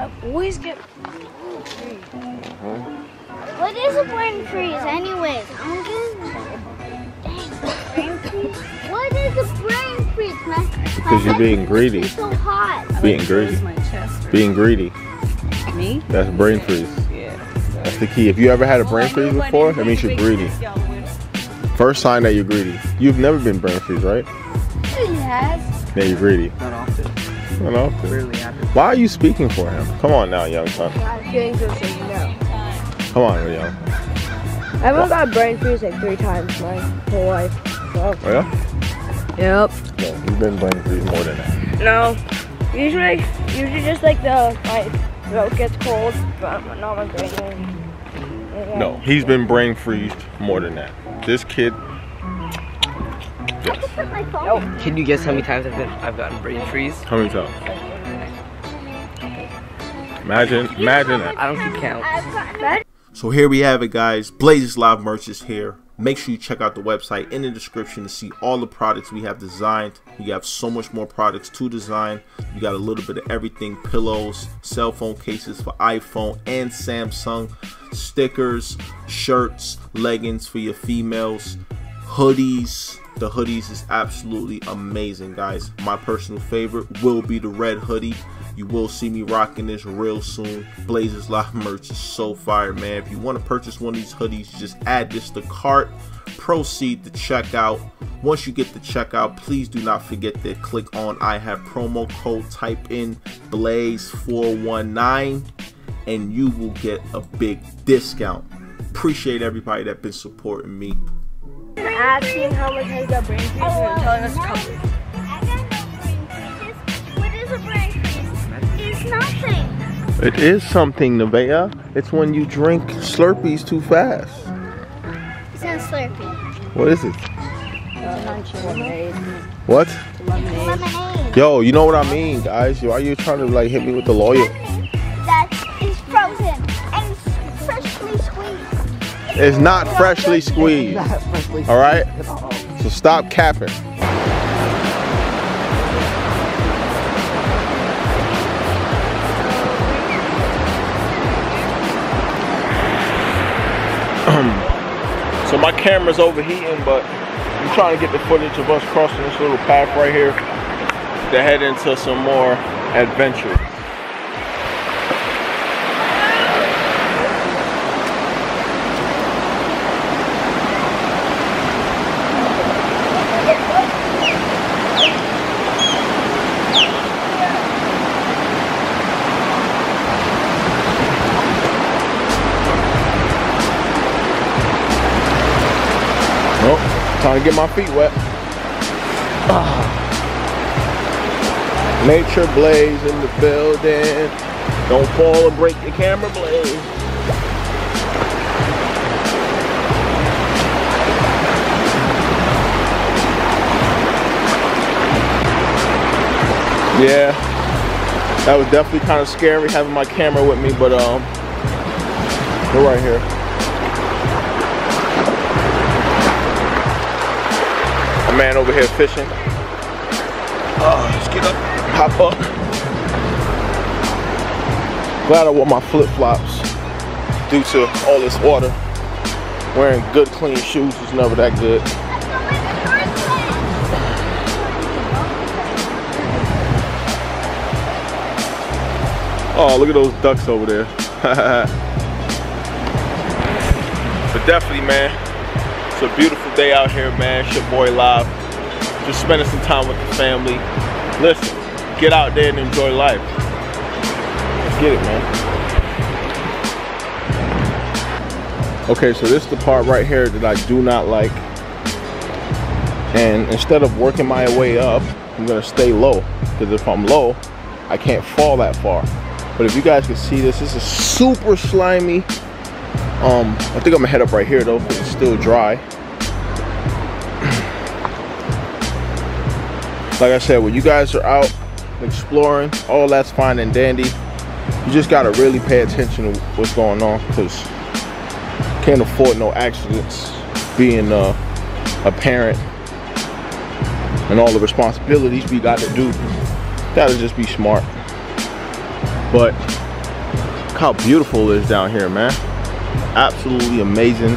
I always get brain freeze. What is a brain freeze anyways? I'm getting brain freeze. What is a brain freeze? Because you're being greedy. So hot. Being greedy. Being greedy. Me? That's a brain freeze. Yeah. That's the key. If you ever had a brain freeze before, that means you're greedy. First sign that you're greedy. You've never been brain freeze, right? Yes. Yeah, you're greedy. Not often. Not often. Really. Why are you speaking for him? Come on now, young son. I'm doing good so you know. Come on, young. I've only got brain freeze like 3 times my whole life. So. Oh yeah? Yep. Yeah, you've been brain freeze more than that. No. Usually just like the throat gets cold, but not my brain. Yeah. No, he's been brain freezed more than that. This kid. Yes. Nope. Can you guess how many times I've gotten brain freeze? How many times? Imagine it. I don't keep count. So here we have it, guys. BlaZe is Live merch is here. Make sure you check out the website in the description to see all the products we have designed. We have so much more products to design. You got a little bit of everything: pillows, cell phone cases for iPhone and Samsung, stickers, shirts, leggings for your females, hoodies. The hoodies is absolutely amazing, guys. My personal favorite will be the red hoodie. You will see me rocking this real soon. BlaZe is Live merch is so fire, man. If you want to purchase one of these hoodies, just add this to cart, proceed to checkout. Once you get to checkout, please do not forget to click on I have promo code, type in BlaZe419, and you will get a big discount. Appreciate everybody that's been supporting me. Asking how much has got brain freeze and telling us to come. Nothing. It is something, Nevaeh. It's when you drink Slurpees too fast. It's not Slurpee. What is it? Lemonade. What? Lemonade. Yo, you know what I mean, guys. Why are you trying to like hit me with the lawyer? Lemonade that is frozen and freshly squeezed. It's not freshly squeezed. All right. So stop capping. So my camera's overheating, but I'm trying to get the footage of us crossing this little path right here to head into some more adventures. Trying to get my feet wet. Nature BlaZe in the building. Don't fall and break the camera, BlaZe. Yeah, that was definitely kind of scary having my camera with me, but we're right here. Man over here fishing. Oh, just get up, hop up. Glad I wore my flip-flops due to all this water. Wearing good clean shoes is never that good. Oh, look at those ducks over there. But definitely, man. It's a beautiful day out here, man. It's your boy Live. Just spending some time with the family. Listen, get out there and enjoy life. Let's get it, man. Okay, so this is the part right here that I do not like. And instead of working my way up, I'm gonna stay low. Because if I'm low, I can't fall that far. But if you guys can see this, this is super slimy. I think I'm gonna head up right here though, because it's still dry. Like I said, when you guys are out exploring, all that's fine and dandy. You just gotta really pay attention to what's going on, because can't afford no accidents being a parent and all the responsibilities we got to do. Gotta just be smart. But how beautiful it is down here, man. Absolutely amazing.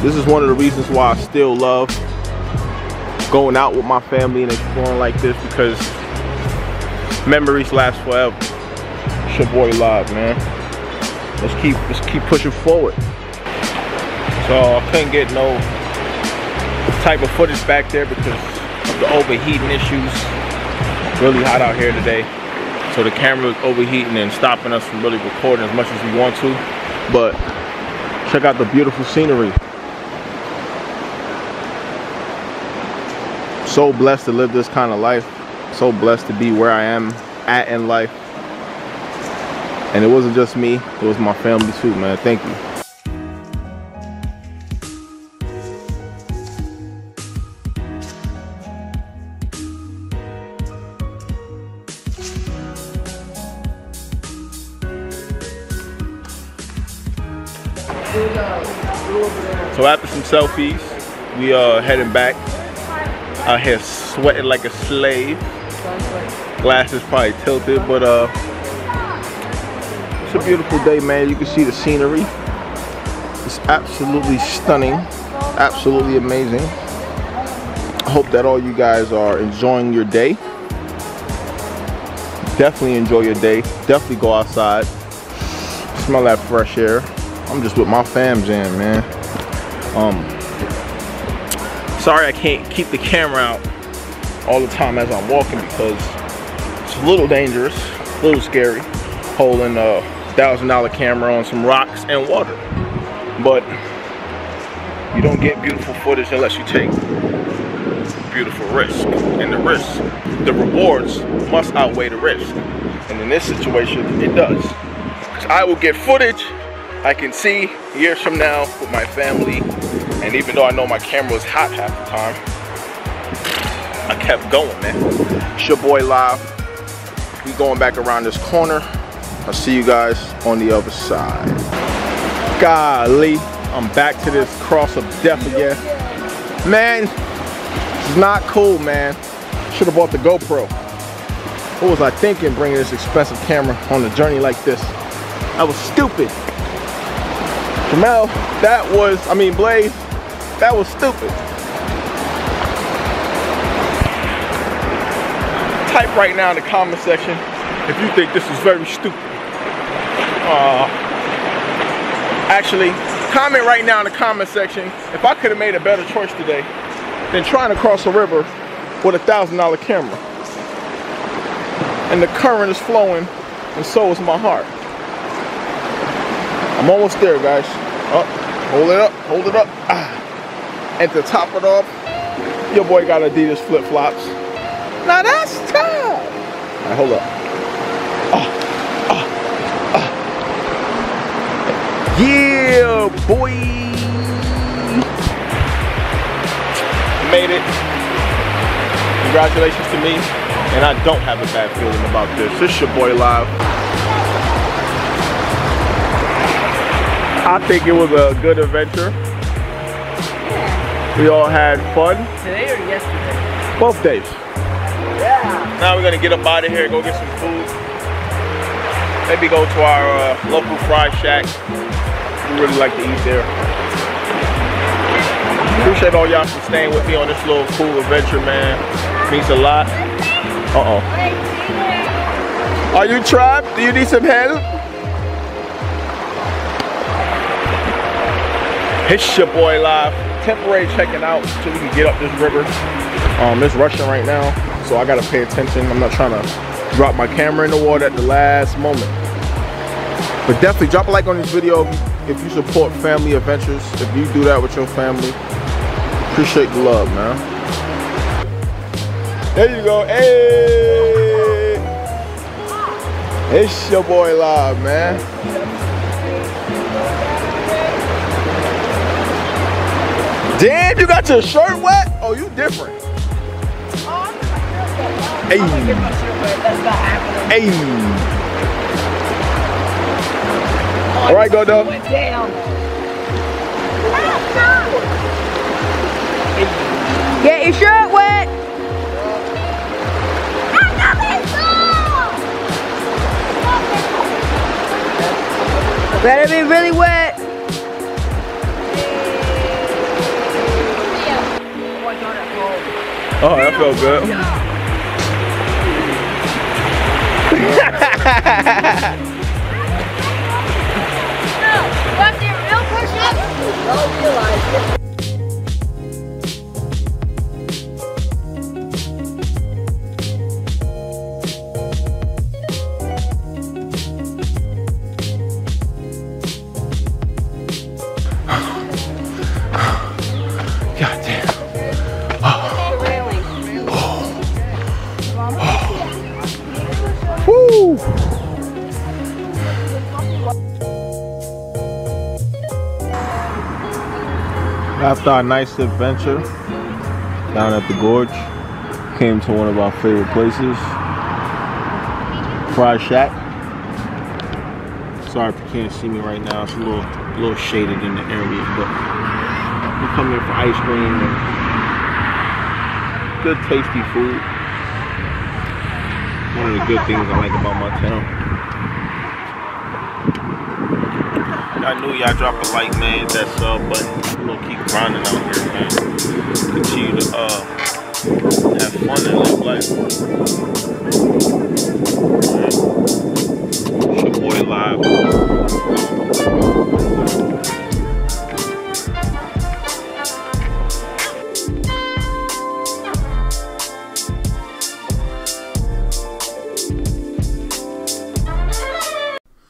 This is one of the reasons why I still love going out with my family and exploring like this, because memories last forever. It's your boy Live, man. Let's keep pushing forward. So I couldn't get no type of footage back there because of the overheating issues. Really hot out here today, so the camera is overheating and stopping us from really recording as much as we want to. But check out the beautiful scenery. So blessed to live this kind of life. So blessed to be where I am at in life. And it wasn't just me, it was my family too, man. Thank you. So after some selfies, we are heading back. Out here sweating like a slave. Glasses probably tilted, but it's a beautiful day, man. You can see the scenery. It's absolutely stunning, absolutely amazing. I hope that all you guys are enjoying your day. Definitely enjoy your day. Definitely go outside. Smell that fresh air. I'm just with my fams in, man. Sorry I can't keep the camera out all the time as I'm walking because it's a little dangerous, a little scary, holding a $1,000 camera on some rocks and water. But you don't get beautiful footage unless you take beautiful risk. And the risk, the rewards must outweigh the risk. And in this situation, it does. Because I will get footage I can see years from now with my family, and even though I know my camera was hot half the time, I kept going, man. It's your boy Live. We going back around this corner. I'll see you guys on the other side. Golly, I'm back to this cross of death again. Man, this is not cool, man. Should have bought the GoPro. What was I thinking bringing this expensive camera on a journey like this? I was stupid. Jamel, I mean Blaze, that was stupid. Type right now in the comment section if you think this is very stupid. Actually, comment right now in the comment section if I could have made a better choice today than trying to cross a river with a $1,000 camera. And the current is flowing, and so is my heart. I'm almost there, guys. Oh, hold it up, hold it up. Ah. And to top it off, your boy got Adidas flip-flops. Now that's tough. All right, hold up. Oh, oh, oh. Yeah, boy. Made it. Congratulations to me. And I don't have a bad feeling about this. This is your boy Live. I think it was a good adventure. We all had fun. Today or yesterday? Both days. Yeah. Now we're gonna get up out of here, go get some food. Maybe go to our local fry shack. We really like to eat there. Appreciate all y'all for staying with me on this little cool adventure, man. Means a lot. Uh-oh. Are you trapped? Do you need some help? It's your boy Live. Temporary checking out so we can get up this river. It's rushing right now, so I gotta pay attention. I'm not trying to drop my camera in the water at the last moment. But definitely drop a like on this video if you support family adventures. If you do that with your family, appreciate the love, man. There you go. Hey, it's your boy Live, man. Damn, you got your shirt wet? Oh, you different. Hey. Hey. All right, go dog. Get your shirt wet. Better be really wet. Oh, that felt good. No, real push-up. After our nice adventure down at the gorge, came to one of our favorite places, Fry Shack. Sorry if you can't see me right now, it's a little shaded in the area, but we come here for ice cream and good tasty food. One of the good things I like about my town. And I knew y'all drop a like, man, hit that sub button. We're gonna keep grinding out here, man. Continue to have fun and live life. It's your boy Live.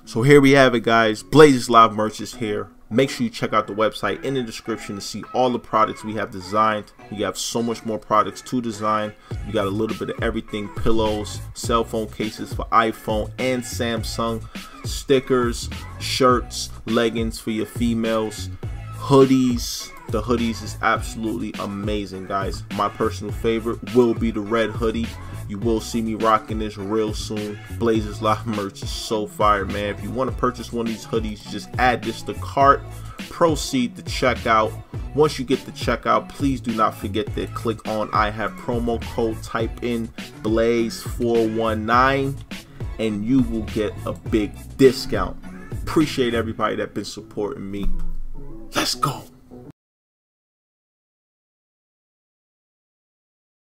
So here we have it, guys. BlaZe is Live merch is here. Make sure you check out the website in the description to see all the products we have designed. We have so much more products to design. You got a little bit of everything: pillows, cell phone cases for iPhone and Samsung, stickers, shirts, leggings for your females, hoodies. The hoodies is absolutely amazing, guys. My personal favorite will be the red hoodie. You will see me rocking this real soon. BlaZe is Live merch is so fire, man. If you want to purchase one of these hoodies, just add this to cart, proceed to checkout. Once you get to checkout, please do not forget to click on I have promo code, type in blaze419, and you will get a big discount. Appreciate everybody that's been supporting me. Let's go.